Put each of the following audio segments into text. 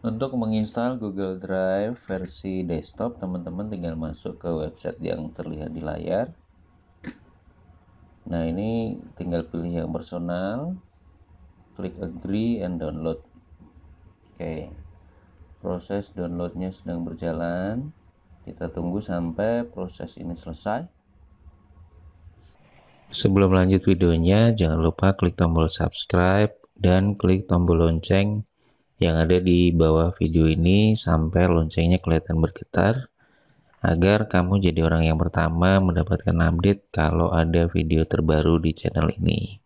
Untuk menginstal Google Drive versi desktop, teman-teman tinggal masuk ke website yang terlihat di layar. Nah, ini tinggal pilih yang personal, klik agree and download. Oke, proses downloadnya sedang berjalan. Kita tunggu sampai proses ini selesai. Sebelum lanjut videonya, jangan lupa klik tombol subscribe dan klik tombol lonceng yang ada di bawah video ini sampai loncengnya kelihatan bergetar, agar kamu jadi orang yang pertama mendapatkan update kalau ada video terbaru di channel ini.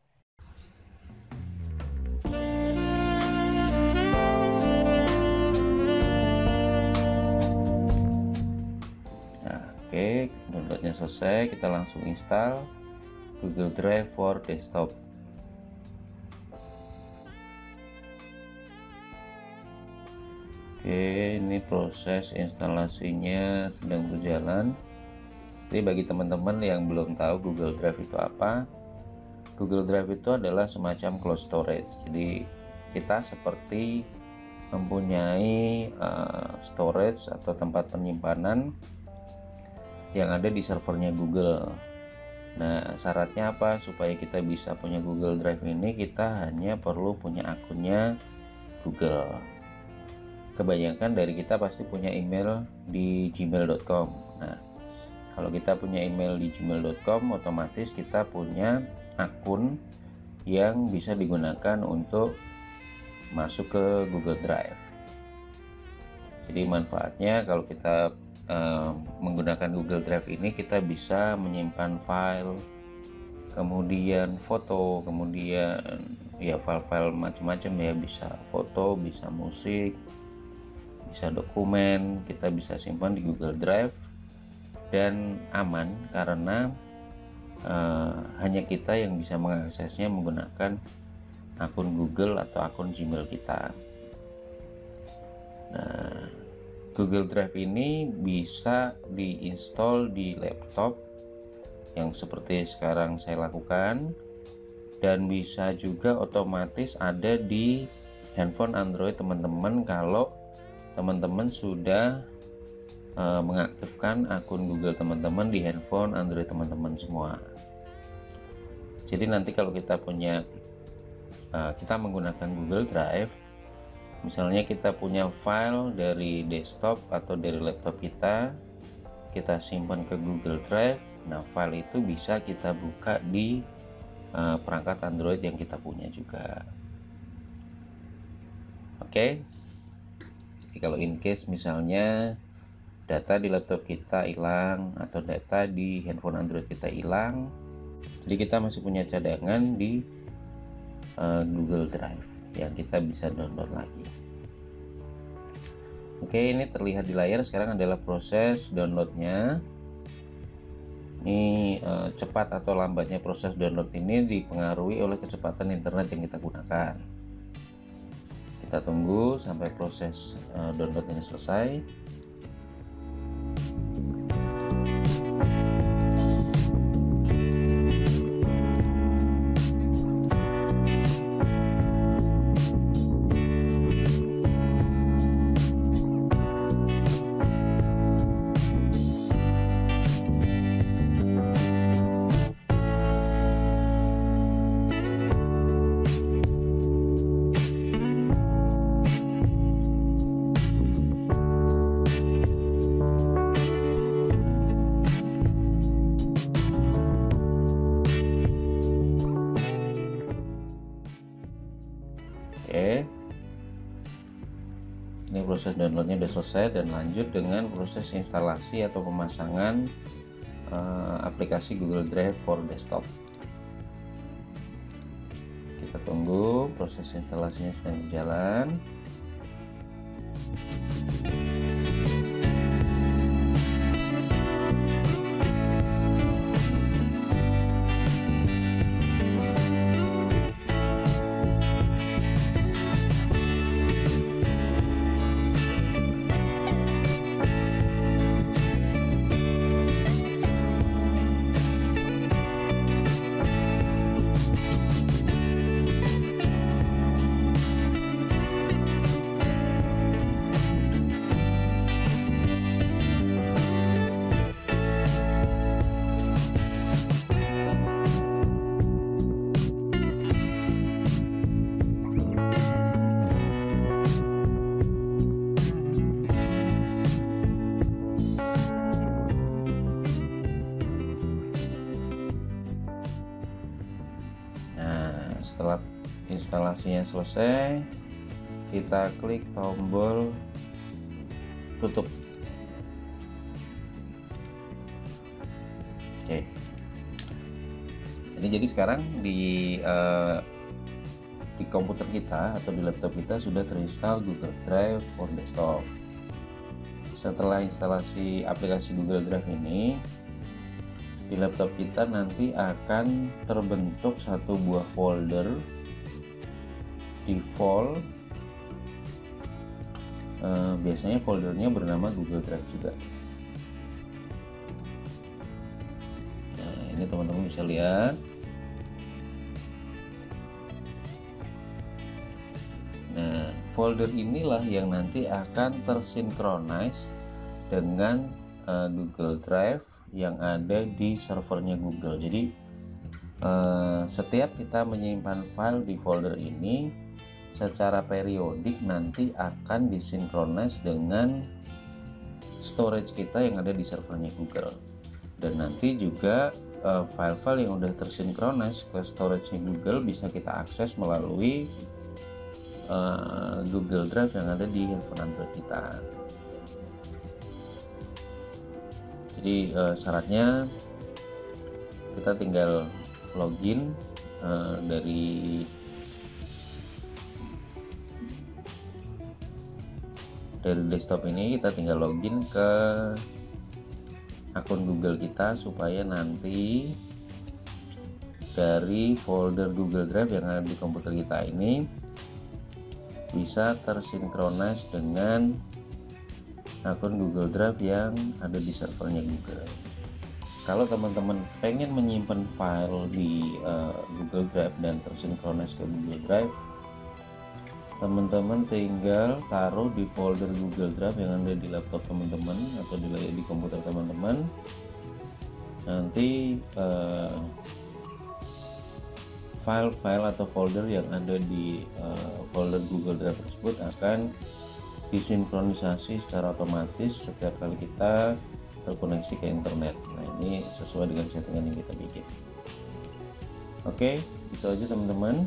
Nah, oke, downloadnya selesai, kita langsung install Google Drive for Desktop. Oke, ini proses instalasinya sedang berjalan. Jadi bagi teman-teman yang belum tahu Google Drive itu apa, Google Drive itu adalah semacam cloud storage. Jadi kita seperti mempunyai storage atau tempat penyimpanan yang ada di servernya Google. Nah, syaratnya apa supaya kita bisa punya Google Drive ini? Kita hanya perlu punya akunnya Google. Kebanyakan dari kita pasti punya email di gmail.com. Nah, kalau kita punya email di gmail.com, otomatis kita punya akun yang bisa digunakan untuk masuk ke Google Drive. Jadi manfaatnya kalau kita menggunakan Google Drive ini, kita bisa menyimpan file, kemudian foto, kemudian ya file-file macam-macam ya, bisa foto, bisa musik, bisa dokumen, kita bisa simpan di Google Drive dan aman karena hanya kita yang bisa mengaksesnya menggunakan akun Google atau akun Gmail kita. Nah, Google Drive ini bisa diinstal di laptop yang seperti sekarang saya lakukan dan bisa juga otomatis ada di handphone Android teman-teman kalau teman-teman sudah mengaktifkan akun Google teman-teman di handphone Android teman-teman semua. Jadi nanti kalau kita punya kita menggunakan Google Drive, misalnya kita punya file dari desktop atau dari laptop kita simpan ke Google Drive. Nah, file itu bisa kita buka di perangkat Android yang kita punya juga. Oke. Kalau in case misalnya data di laptop kita hilang atau data di handphone Android kita hilang, jadi kita masih punya cadangan di Google Drive yang kita bisa download lagi. Oke, ini terlihat di layar sekarang adalah proses downloadnya. Ini cepat atau lambatnya proses download ini dipengaruhi oleh kecepatan internet yang kita gunakan. Kita tunggu sampai proses download ini selesai. Oke. Ini proses downloadnya sudah selesai dan lanjut dengan proses instalasi atau pemasangan aplikasi Google Drive for Desktop. Kita tunggu proses instalasinya sedang berjalan. instalasinya selesai, kita klik tombol tutup. Oke. Jadi sekarang di komputer kita atau di laptop kita sudah terinstall Google Drive for Desktop. Setelah instalasi aplikasi Google Drive ini, di laptop kita nanti akan terbentuk satu buah folder default. Biasanya foldernya bernama Google Drive juga. Nah, ini teman-teman bisa lihat. Nah, folder inilah yang nanti akan tersinkronis dengan Google Drive yang ada di servernya Google. Jadi setiap kita menyimpan file di folder ini, secara periodik nanti akan disinkronis dengan storage kita yang ada di servernya Google, dan nanti juga file-file yang udah tersinkronis ke storage Google bisa kita akses melalui Google Drive yang ada di handphone Android kita. Jadi syaratnya kita tinggal login dari desktop ini, kita tinggal login ke akun Google kita supaya nanti dari folder Google Drive yang ada di komputer kita ini bisa tersinkronis dengan akun Google Drive yang ada di servernya Google. Kalau teman-teman pengen menyimpan file di Google Drive dan tersinkronis ke Google Drive, teman-teman tinggal taruh di folder Google Drive yang ada di laptop teman-teman atau di komputer teman-teman. Nanti file-file atau folder yang ada di folder Google Drive tersebut akan disinkronisasi secara otomatis setiap kali kita terkoneksi ke internet. Nah, ini sesuai dengan settingan yang kita bikin. Oke, itu aja teman-teman.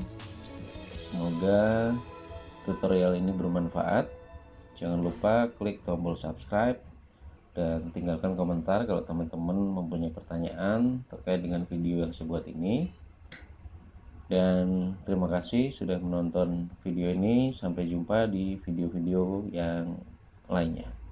Semoga tutorial ini bermanfaat. Jangan lupa klik tombol subscribe dan tinggalkan komentar kalau teman-teman mempunyai pertanyaan terkait dengan video yang saya buat ini. Dan terima kasih sudah menonton video ini. Sampai jumpa di video-video yang lainnya.